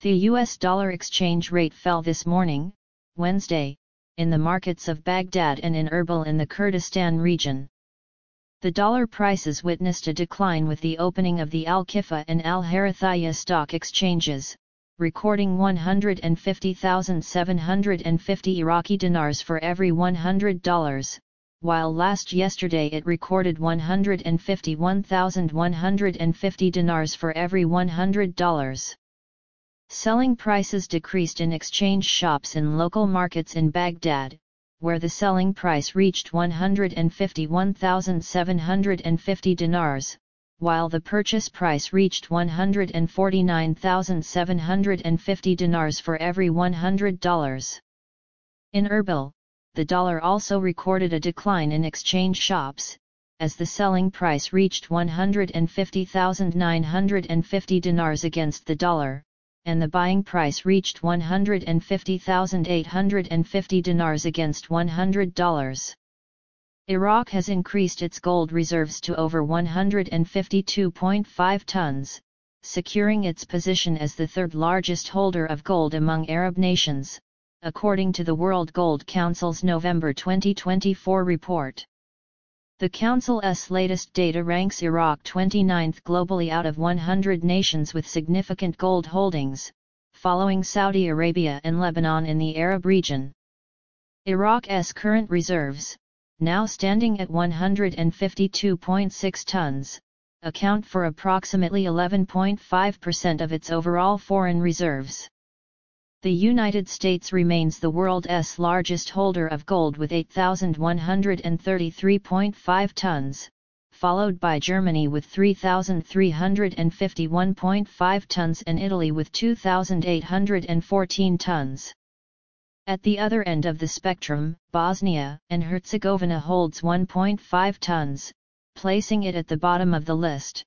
The US dollar exchange rate fell this morning, Wednesday, in the markets of Baghdad and in Erbil in the Kurdistan region. The dollar prices witnessed a decline with the opening of the Al-Kifa and Al-Harithiya stock exchanges, recording 150,750 Iraqi dinars for every $100, while yesterday it recorded 151,150 dinars for every $100. Selling prices decreased in exchange shops in local markets in Baghdad, where the selling price reached 151,750 dinars, while the purchase price reached 149,750 dinars for every $100. In Erbil, the dollar also recorded a decline in exchange shops, as the selling price reached 150,950 dinars against the dollar, and the buying price reached 150,850 dinars against $100. Iraq has increased its gold reserves to over 152.5 tons, securing its position as the third largest holder of gold among Arab nations, according to the World Gold Council's November 2024 report. The Council's latest data ranks Iraq 29th globally out of 100 nations with significant gold holdings, following Saudi Arabia and Lebanon in the Arab region. Iraq's current reserves, now standing at 152.6 tons, account for approximately 11.5% of its overall foreign reserves. The United States remains the world's largest holder of gold with 8,133.5 tons, followed by Germany with 3,351.5 tons and Italy with 2,814 tons. At the other end of the spectrum, Bosnia and Herzegovina holds 1.5 tons, placing it at the bottom of the list.